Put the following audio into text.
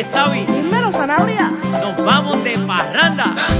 Oye, Sabi, dímelo, Sanabria. Nos vamos de parranda.